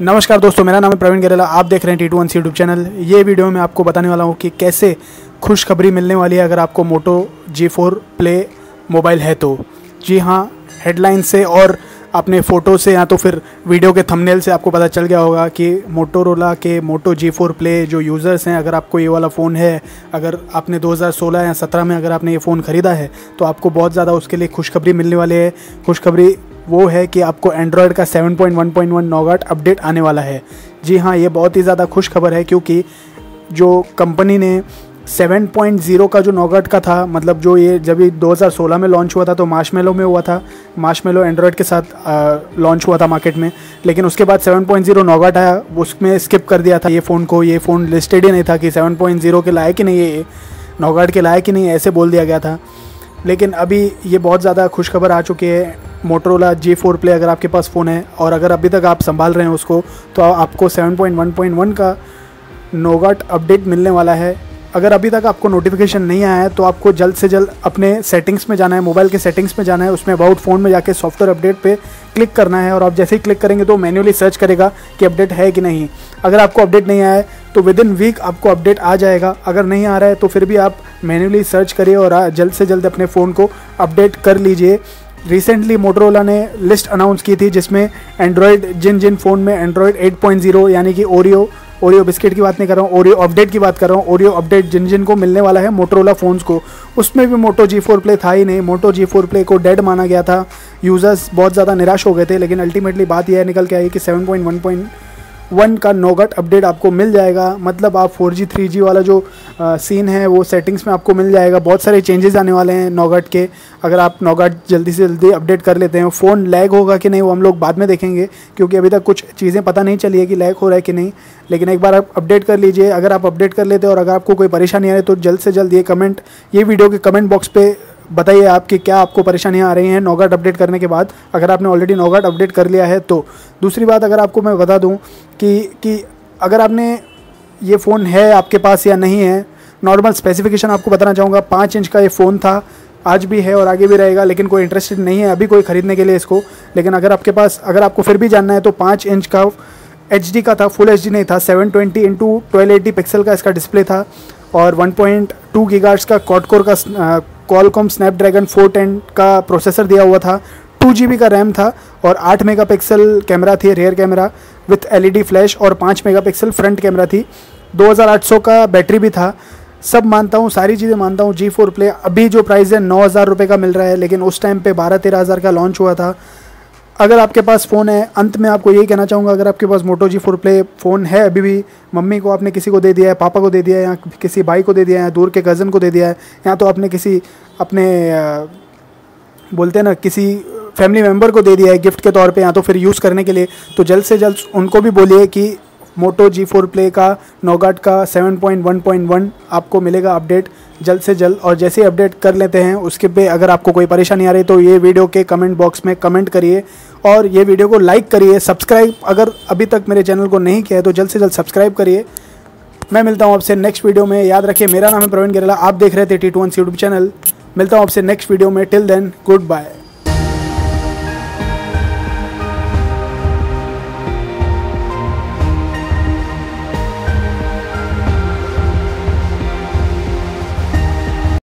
नमस्कार दोस्तों, मेरा नाम है प्रवीण गरेला। आप देख रहे हैं T21 यूट्यूब चैनल। ये वीडियो में आपको बताने वाला हूँ कि कैसे खुशखबरी मिलने वाली है अगर आपको मोटो G4 प्ले मोबाइल है तो। जी हाँ, हेडलाइन से और अपने फ़ोटो से या तो फिर वीडियो के थंबनेल से आपको पता चल गया होगा कि मोटोरोला के मोटो G4 प्ले जो यूज़र्स हैं, अगर आपको ये वाला फ़ोन है, अगर आपने 2016 या 17 में अगर आपने ये फ़ोन ख़रीदा है तो आपको बहुत ज़्यादा उसके लिए खुशखबरी मिलने वाली है। खुशखबरी वो है कि आपको एंड्रॉयड का 7.1.1 नोगाट अपडेट आने वाला है। जी हाँ, ये बहुत ही ज़्यादा खुशखबर है क्योंकि जो कंपनी ने 7.0 का जो नोगाट का था, मतलब जो ये जब ये 2016 में लॉन्च हुआ था तो मार्शमेलो में हुआ था, मार्शमेलो एंड्रॉयड के साथ लॉन्च हुआ था मार्केट में। लेकिन उसके बाद 7.0 नोगाट आया, उसमें स्किप कर दिया था ये फ़ोन को। ये फ़ोन लिस्टेड ही नहीं था कि 7.0 के लायक ही नहीं, ये नोगाट के लायक ही नहीं, ऐसे बोल दिया गया था। लेकिन अभी ये बहुत ज़्यादा खुशखबर आ चुकी है। मोटोरोला G4 प्ले अगर आपके पास फ़ोन है और अगर अभी तक आप संभाल रहे हैं उसको, तो आपको 7.1.1 का नोगाट अपडेट मिलने वाला है। अगर अभी तक आपको नोटिफिकेशन नहीं आया है तो आपको जल्द से जल्द अपने सेटिंग्स में जाना है, मोबाइल के सेटिंग्स में जाना है, उसमें अबाउट फ़ोन में जाके सॉफ्टवेयर अपडेट पे क्लिक करना है। और आप जैसे ही क्लिक करेंगे तो मैन्युअली सर्च करेगा कि अपडेट है कि नहीं। अगर आपको अपडेट नहीं आया है तो विद इन वीक आपको अपडेट आ जाएगा। अगर नहीं आ रहा है तो फिर भी आप मैन्युअली सर्च करिए और जल्द से जल्द अपने फ़ोन को अपडेट कर लीजिए। रिसेंटली मोटोरोला ने लिस्ट अनाउंस की थी जिसमें एंड्रॉयड जिन फ़ोन में एंड्रॉयड 8.0 यानी कि ओरियो बिस्किट की बात नहीं कर रहा हूँ, ओरियो अपडेट की बात कर रहा हूँ। ओरियो अपडेट जिन को मिलने वाला है मोटोरोला फ़ोन्स को, उसमें भी मोटो G4 प्ले था ही नहीं। मोटो G4 प्ले को डेड माना गया था, यूज़र्स बहुत ज़्यादा निराश हो गए थे। लेकिन अल्टीमेटली बात यह निकल के आई कि 7.1.1 का नोगाट अपडेट आपको मिल जाएगा। मतलब आप 4G 3G वाला जो सीन है वो सेटिंग्स में आपको मिल जाएगा। बहुत सारे चेंजेस आने वाले हैं नोगाट के। अगर आप नोगाट जल्दी से जल्दी अपडेट कर लेते हैं, फ़ोन लैग होगा कि नहीं वो हम लोग बाद में देखेंगे, क्योंकि अभी तक कुछ चीज़ें पता नहीं चली है कि लैग हो रहा है कि नहीं। लेकिन एक बार आप अपडेट कर लीजिए। अगर आप अपडेट कर लेते हैं और अगर आपको कोई परेशानी आ रही है तो जल्द से जल्द ये वीडियो के कमेंट बॉक्स पर बताइए आपकी क्या आपको परेशानियाँ आ रही हैं नोगाट अपडेट करने के बाद, अगर आपने ऑलरेडी नोगाट अपडेट कर लिया है तो। दूसरी बात अगर आपको मैं बता दूं कि अगर आपने ये फ़ोन है आपके पास या नहीं है, नॉर्मल स्पेसिफिकेशन आपको बताना चाहूँगा। 5 इंच का ये फ़ोन था, आज भी है और आगे भी रहेगा। लेकिन कोई इंटरेस्टेड नहीं है अभी कोई ख़रीदने के लिए इसको। लेकिन अगर आपको फिर भी जानना है तो 5 इंच का HD का था, फुल HD नहीं था। 720x1280 पिक्सल का इसका डिस्प्ले था और 1.2 गीगाहर्ट्ज़ का क्वाड-कोर का कोलकॉम स्नैपड्रैगन 410 का प्रोसेसर दिया हुआ था। 2GB का रैम था और 8 मेगापिक्सल कैमरा थी, rear camera with LED flash, और 5 मेगापिक्सल फ्रंट कैमरा थी। 2800 का बैटरी भी था। सब मानता हूँ, सारी चीज़ें मानता हूँ। G4 प्ले अभी जो प्राइस है 9,000 रुपये का मिल रहा है, लेकिन उस टाइम पे 12-13,000 का लॉन्च हुआ था। अगर आपके पास फ़ोन है, अंत में आपको यही कहना चाहूँगा, अगर आपके पास मोटो G4 प्ले फ़ोन है अभी भी, मम्मी को आपने किसी को दे दिया है, पापा को दे दिया है, या किसी भाई को दे दिया है, या दूर के कज़न को दे दिया है, या तो आपने बोलते हैं ना किसी फैमिली मेम्बर को दे दिया है गिफ्ट के तौर पे या तो फिर यूज़ करने के लिए, तो जल्द से जल्द उनको भी बोलिए कि मोटो G4 प्ले का नोगाट का 7.1.1 आपको मिलेगा अपडेट जल्द से जल्द। और जैसे ही अपडेट कर लेते हैं उसके पे अगर आपको कोई परेशानी आ रही तो ये वीडियो के कमेंट बॉक्स में कमेंट करिए और ये वीडियो को लाइक करिए। सब्सक्राइब अगर अभी तक मेरे चैनल को नहीं किया है तो जल्द से जल्द सब्सक्राइब करिए। मैं मिलता हूँ आपसे नेक्स्ट वीडियो में। याद रखिए, मेरा नाम है प्रवीण गरेला, आप देख रहे थे T21 यूट्यूब चैनल। मिलता हूँ आपसे नेक्स्ट वीडियो में। Till then, good bye.